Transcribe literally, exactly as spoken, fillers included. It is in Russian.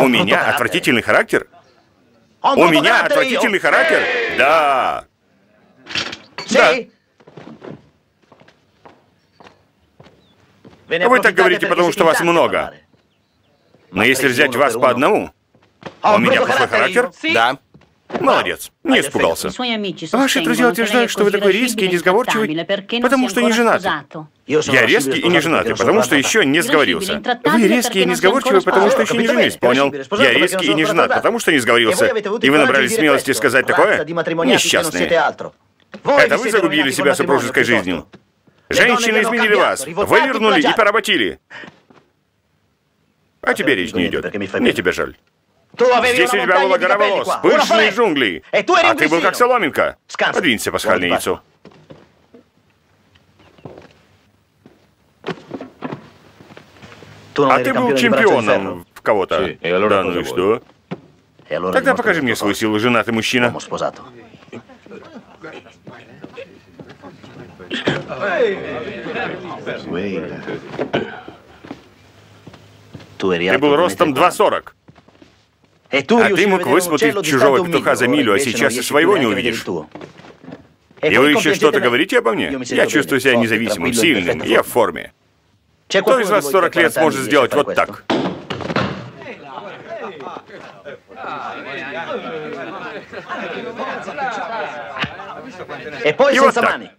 У меня отвратительный характер? У меня отвратительный характер? Да. Да. Вы так говорите, потому что вас много. Но если взять вас по одному, у меня плохой характер? Да. Молодец, не испугался. Ваши друзья утверждают, что вы такой резкий и несговорчивый, потому что не женаты. Я резкий и не женатый, потому что еще не сговорился. Вы резкий и несговорчивый, потому что еще не женились, понял? Я резкий и не женат, потому что не сговорился. И вы набрались смелости сказать такое? Несчастные. Это вы загубили себя супружеской жизнью. Женщины изменили вас, вывернули и поработили. А тебе речь не идет. Мне тебя жаль. Здесь у тебя была гора волос, пышные джунгли, а ты был как соломинка. Подвинься, пасхальное яйцо. А ты был чемпионом в кого-то. Да ну и что? Тогда покажи мне свою силу, женатый мужчина. Ты был ростом два сорок. А ты мог высмотреть чужого петуха за милю, а сейчас и своего не увидишь. И вы еще что-то говорите обо мне? Я чувствую себя независимым, сильным, я в форме. Кто из вас сорок лет сможет сделать вот так? И вот так.